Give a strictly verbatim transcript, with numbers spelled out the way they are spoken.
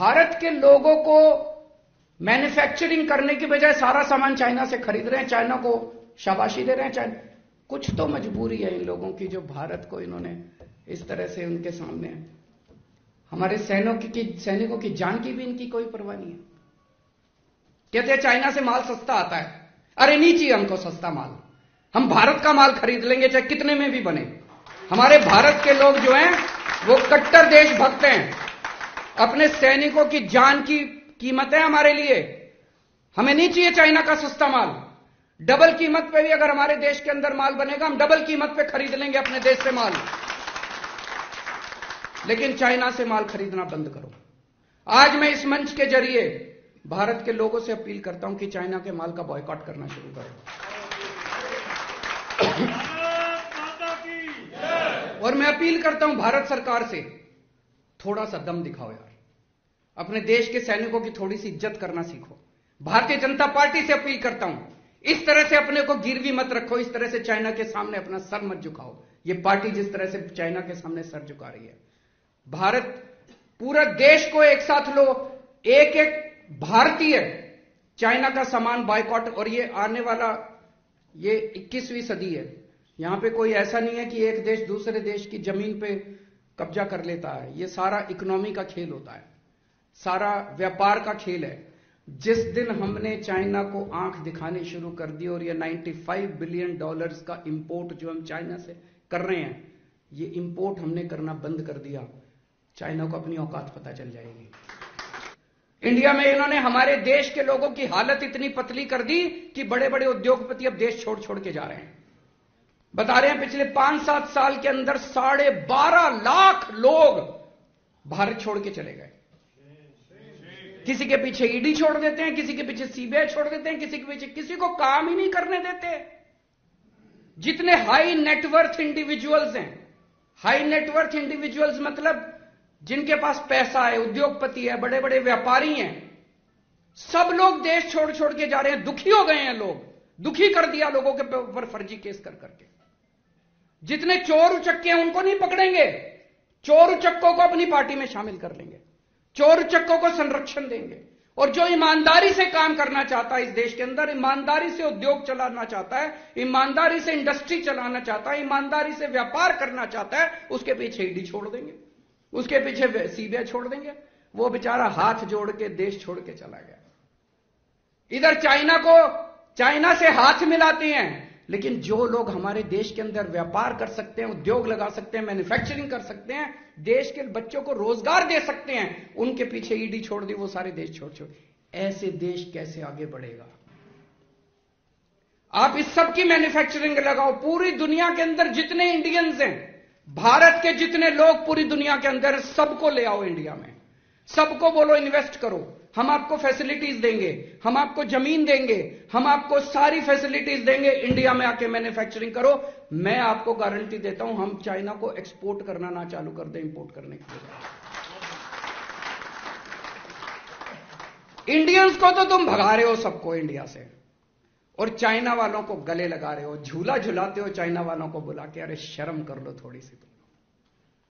भारत के लोगों को मैन्युफैक्चरिंग करने की बजाय सारा सामान चाइना से खरीद रहे हैं, चाइना को शाबाशी दे रहे हैं। चाइना कुछ तो मजबूरी है इन लोगों की जो भारत को इन्होंने इस तरह से उनके सामने है। हमारे सैनिकों की, की सैनिकों की जान की भी इनकी कोई परवाह नहीं है। कहते हैं चाइना से माल सस्ता आता है, अरे नहीं चाहिए हमको सस्ता माल, हम भारत का माल खरीद लेंगे चाहे कितने में भी बने। हमारे भारत के लोग जो हैं वो कट्टर देशभक्त हैं, अपने सैनिकों की जान की कीमत है हमारे लिए, हमें नहीं चाहिए चाइना का सस्ता माल। डबल कीमत पे भी अगर हमारे देश के अंदर माल बनेगा हम डबल कीमत पे खरीद लेंगे अपने देश से माल। लेकिन चाइना से माल खरीदना बंद करो। आज मैं इस मंच के जरिए भारत के लोगों से अपील करता हूं कि चाइना के माल का बॉयकॉट करना शुरू करो। और मैं अपील करता हूं भारत सरकार से, थोड़ा सा दम दिखाओ यार, अपने देश के सैनिकों की थोड़ी सी इज्जत करना सीखो। भारतीय जनता पार्टी से अपील करता हूं, इस तरह से अपने को गिरवी मत रखो, इस तरह से चाइना के सामने अपना सर मत झुकाओ। ये पार्टी जिस तरह से चाइना के सामने सर झुका रही है, भारत पूरा देश को एक साथ लो, एक एक भारतीय चाइना का सामान बॉयकॉट। और ये आने वाला ये इक्कीसवीं सदी है, यहां पे कोई ऐसा नहीं है कि एक देश दूसरे देश की जमीन पे कब्जा कर लेता है। ये सारा इकोनॉमी का खेल होता है, सारा व्यापार का खेल है। जिस दिन हमने चाइना को आंख दिखानी शुरू कर दी और ये पचानवे बिलियन डॉलर्स का इंपोर्ट जो हम चाइना से कर रहे हैं, ये इंपोर्ट हमने करना बंद कर दिया, चाइना को अपनी औकात पता चल जाएगी। इंडिया में इन्होंने हमारे देश के लोगों की हालत इतनी पतली कर दी कि बड़े बड़े उद्योगपति अब देश छोड़ छोड़ के जा रहे हैं। बता रहे हैं पिछले पांच सात साल के अंदर साढ़े बारह लाख लोग भारत छोड़ के चले गए। किसी के पीछे ईडी छोड़ देते हैं, किसी के पीछे सीबीआई छोड़ देते हैं, किसी के पीछे किसी को काम ही नहीं करने देते। जितने हाई नेटवर्थ इंडिविजुअल्स हैं, हाई नेटवर्थ इंडिविजुअल्स मतलब जिनके पास पैसा है, उद्योगपति है, बड़े बड़े व्यापारी हैं, सब लोग देश छोड़ छोड़ के जा रहे हैं। दुखी हो गए हैं लोग, दुखी कर दिया लोगों के ऊपर फर्जी केस कर करके। जितने चोर उचक्के हैं उनको नहीं पकड़ेंगे, चोर उचक्कों को अपनी पार्टी में शामिल कर लेंगे, चोर उचक्कों को संरक्षण देंगे। और जो ईमानदारी से काम करना चाहता है इस देश के अंदर, ईमानदारी से उद्योग चलाना चाहता है, ईमानदारी से इंडस्ट्री चलाना चाहता है, ईमानदारी से व्यापार करना चाहता है, उसके पीछे ईडी छोड़ देंगे, उसके पीछे सीबीआई छोड़ देंगे। वो बेचारा हाथ जोड़ के देश छोड़ के चला गया। इधर चाइना को चाइना से हाथ मिलाते हैं, लेकिन जो लोग हमारे देश के अंदर व्यापार कर सकते हैं, उद्योग लगा सकते हैं, मैन्युफैक्चरिंग कर सकते हैं, देश के बच्चों को रोजगार दे सकते हैं, उनके पीछे ईडी छोड़ दी, वो सारे देश छोड़ छोड़। ऐसे देश कैसे आगे बढ़ेगा? आप इस सब की मैन्युफैक्चरिंग लगाओ। पूरी दुनिया के अंदर जितने इंडियंस हैं, भारत के जितने लोग पूरी दुनिया के अंदर, सबको ले आओ इंडिया में, सबको बोलो इन्वेस्ट करो, हम आपको फैसिलिटीज देंगे, हम आपको जमीन देंगे, हम आपको सारी फैसिलिटीज देंगे, इंडिया में आके मैन्युफैक्चरिंग करो। मैं आपको गारंटी देता हूं हम चाइना को एक्सपोर्ट करना ना चालू कर दें इंपोर्ट करने के लिए। इंडियंस को तो तुम भगा रहे हो सबको इंडिया से, और चाइना वालों को गले लगा रहे हो, झूला झुलाते हो चाइना वालों को बुला के। अरे शर्म कर लो थोड़ी सी।